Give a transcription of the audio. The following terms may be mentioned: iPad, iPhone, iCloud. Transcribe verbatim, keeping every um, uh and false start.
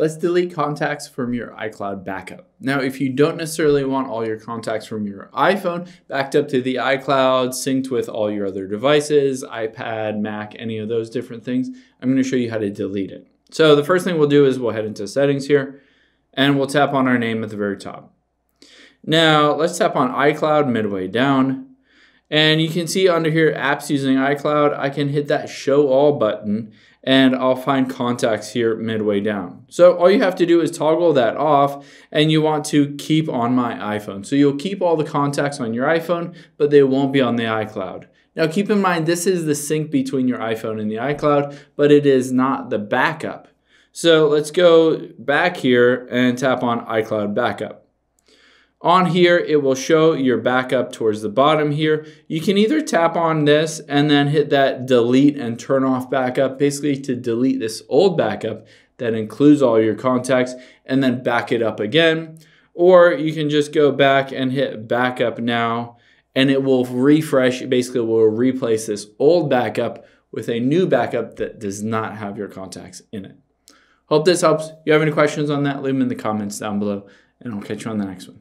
Let's delete contacts from your iCloud backup. Now, if you don't necessarily want all your contacts from your iPhone backed up to the iCloud, synced with all your other devices, iPad, Mac, any of those different things, I'm going to show you how to delete it. So the first thing we'll do is we'll head into settings here and we'll tap on our name at the very top. Now let's tap on iCloud midway down, and you can see under here apps using iCloud, I can hit that show all button and I'll find contacts here midway down. So all you have to do is toggle that off, and you want to keep on my iPhone. So you'll keep all the contacts on your iPhone, but they won't be on the iCloud. Now keep in mind, this is the sync between your iPhone and the iCloud, but it is not the backup. So let's go back here and tap on iCloud backup. On here, it will show your backup towards the bottom here. You can either tap on this and then hit that delete and turn off backup, basically to delete this old backup that includes all your contacts and then back it up again. Or you can just go back and hit backup now, and it will refresh. It basically will replace this old backup with a new backup that does not have your contacts in it. Hope this helps. If you have any questions on that, leave them in the comments down below, and I'll catch you on the next one.